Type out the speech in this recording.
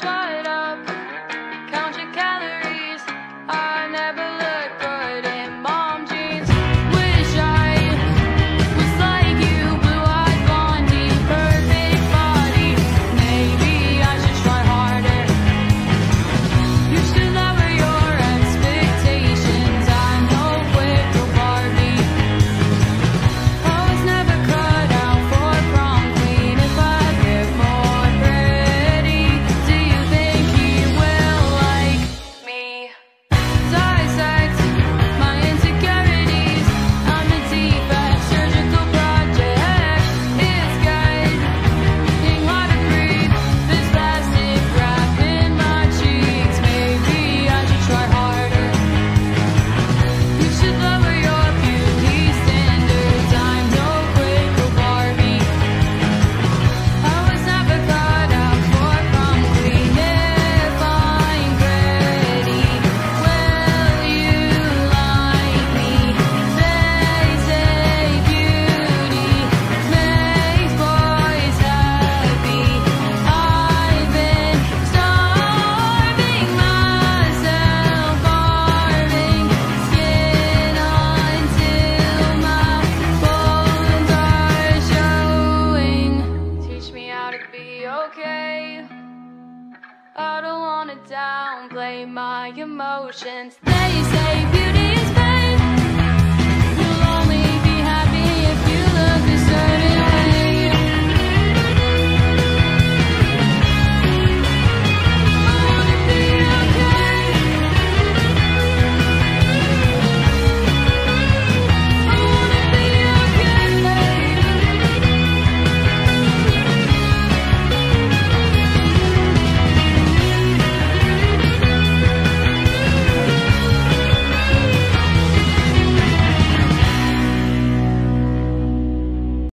shut up, count your calories. I never look good in mom jeans. Wish I was like you, blue-eyed blondie, perfect body. Maybe I should try harder. You should lower your expectations. I'm no wicker Barbie. I was never cut out for prom queen. If I get more pretty, do you think he will like me? Dissect my insecurities. I'm a defect, surgical project. It's getting hard to breathe. This plastic wrap in my cheeks. Maybe I should try harder. You should lower your beauty standards. I'm no quicker Barbie. I was never cut out for prom queen. If I'm pretty, will you like me? They say beauty makes boys happy. I've been starving myself, farming skin until my bones are showing. Teach me how to be okay. I don't wanna downplay my emotions. They say beauty